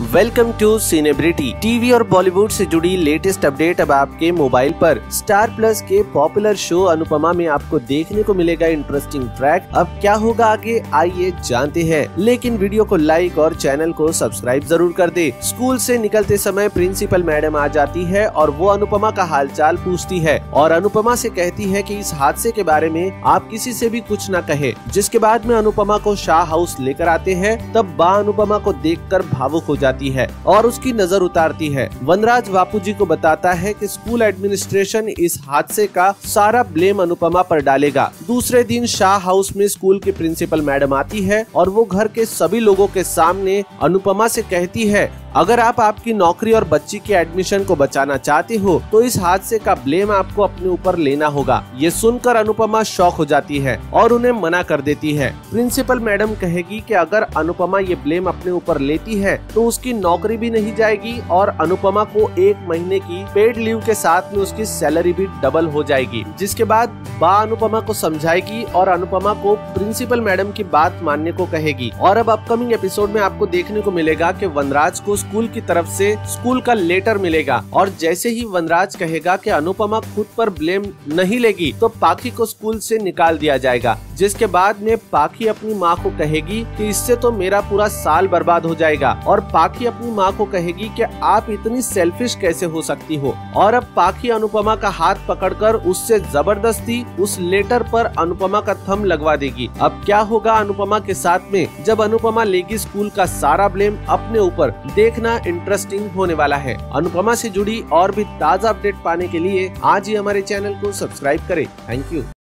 Welcome to सिनेब्रिटी। TV और बॉलीवुड से जुड़ी लेटेस्ट अपडेट अब आपके मोबाइल पर। स्टार प्लस के पॉपुलर शो अनुपमा में आपको देखने को मिलेगा इंटरेस्टिंग ट्रैक। अब क्या होगा आगे, आइए जानते हैं, लेकिन वीडियो को लाइक और चैनल को सब्सक्राइब जरूर कर दे। स्कूल से निकलते समय प्रिंसिपल मैडम आ जाती है और वो अनुपमा का हालचाल पूछती है और अनुपमा से कहती है कि इस हादसे के बारे में आप किसी से भी कुछ न कहे। जिसके बाद में अनुपमा को शाह हाउस लेकर आते हैं। तब बा अनुपमा को देख कर भावुक हो जाती है और उसकी नजर उतारती है। वनराज बापूजी को बताता है कि स्कूल एडमिनिस्ट्रेशन इस हादसे का सारा ब्लेम अनुपमा पर डालेगा। दूसरे दिन शाह हाउस में स्कूल की प्रिंसिपल मैडम आती है और वो घर के सभी लोगों के सामने अनुपमा से कहती है, अगर आप आपकी नौकरी और बच्ची के एडमिशन को बचाना चाहते हो तो इस हादसे का ब्लेम आपको अपने ऊपर लेना होगा। ये सुनकर अनुपमा शॉक हो जाती है और उन्हें मना कर देती है। प्रिंसिपल मैडम कहेगी कि अगर अनुपमा ये ब्लेम अपने ऊपर लेती है तो उसकी नौकरी भी नहीं जाएगी और अनुपमा को 1 महीने की पेड लीव के साथ में उसकी सैलरी भी डबल हो जाएगी। जिसके बाद बा अनुपमा को समझाएगी और अनुपमा को प्रिंसिपल मैडम की बात मानने को कहेगी। और अब अपकमिंग एपिसोड में आपको देखने को मिलेगा कि वनराज को स्कूल की तरफ से स्कूल का लेटर मिलेगा और जैसे ही वनराज कहेगा कि अनुपमा खुद पर ब्लेम नहीं लेगी तो पाखी को स्कूल से निकाल दिया जाएगा। जिसके बाद में पाखी अपनी माँ को कहेगी कि इससे तो मेरा पूरा साल बर्बाद हो जाएगा और पाखी अपनी माँ को कहेगी कि आप इतनी सेल्फिश कैसे हो सकती हो। और अब पाखी अनुपमा का हाथ पकड़कर उससे जबरदस्ती उस लेटर पर अनुपमा का थंब लगवा देगी। अब क्या होगा अनुपमा के साथ में, जब अनुपमा लेगी स्कूल का सारा ब्लेम अपने ऊपर, देखना इंटरेस्टिंग होने वाला है। अनुपमा से जुड़ी और भी ताजा अपडेट पाने के लिए आज ही हमारे चैनल को सब्सक्राइब करें। Thank you.